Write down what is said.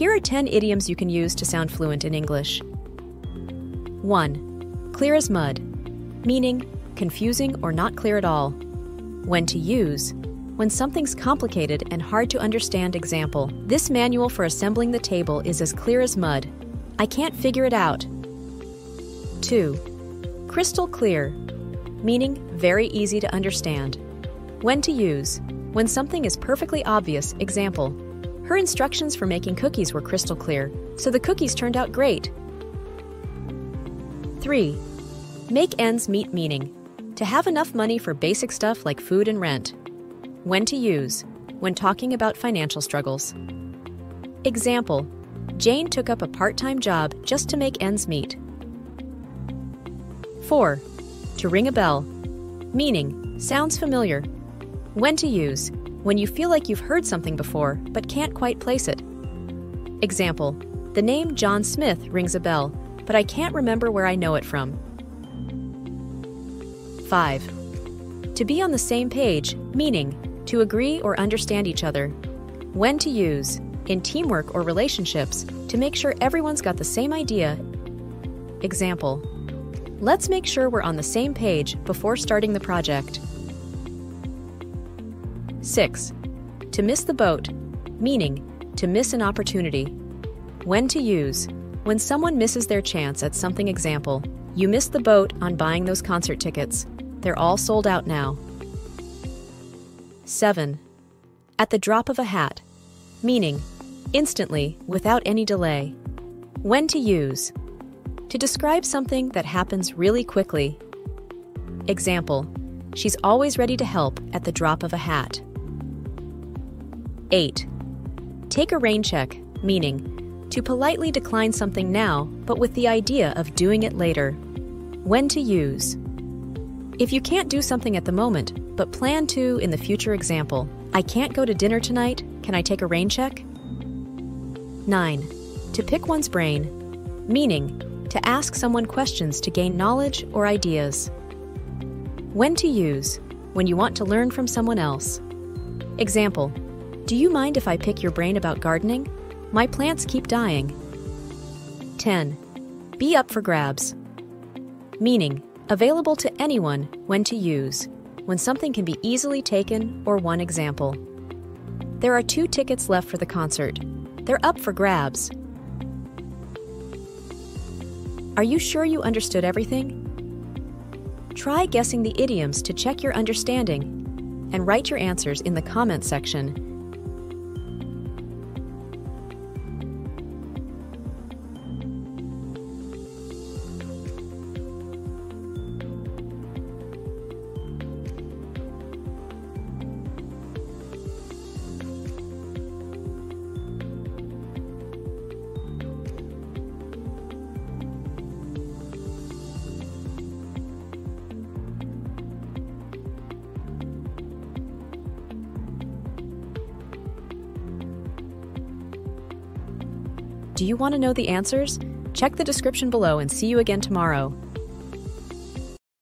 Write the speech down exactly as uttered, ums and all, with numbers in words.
Here are ten idioms you can use to sound fluent in English. one. Clear as mud, meaning confusing or not clear at all. When to use. When something's complicated and hard to understand, example, this manual for assembling the table is as clear as mud. I can't figure it out. two. Crystal clear, meaning very easy to understand. When to use. When something is perfectly obvious, example, her instructions for making cookies were crystal clear, so the cookies turned out great. three. Make ends meet, meaning to have enough money for basic stuff like food and rent. When to use. When talking about financial struggles. Example, Jane took up a part-time job just to make ends meet. four. To ring a bell, meaning sounds familiar. When to use. When you feel like you've heard something before but can't quite place it. Example, the name John Smith rings a bell, but I can't remember where I know it from. five. To be on the same page, meaning to agree or understand each other. When to use. In teamwork or relationships, to make sure everyone's got the same idea. Example, let's make sure we're on the same page before starting the project. six. To miss the boat, meaning to miss an opportunity. When to use. When someone misses their chance at something, example, you missed the boat on buying those concert tickets. They're all sold out now. seven. At the drop of a hat, meaning instantly, without any delay. When to use. To describe something that happens really quickly. Example, she's always ready to help at the drop of a hat. eight. Take a rain check, meaning to politely decline something now, but with the idea of doing it later. When to use. If you can't do something at the moment, but plan to in the future, example, I can't go to dinner tonight, can I take a rain check? nine. To pick one's brain, meaning to ask someone questions to gain knowledge or ideas. When to use. When you want to learn from someone else. Example, do you mind if I pick your brain about gardening? My plants keep dying. ten. Be up for grabs, meaning available to anyone. When to use. When something can be easily taken or won, example, there are two tickets left for the concert. They're up for grabs. Are you sure you understood everything? Try guessing the idioms to check your understanding and write your answers in the comments section. Do you want to know the answers? Check the description below and see you again tomorrow.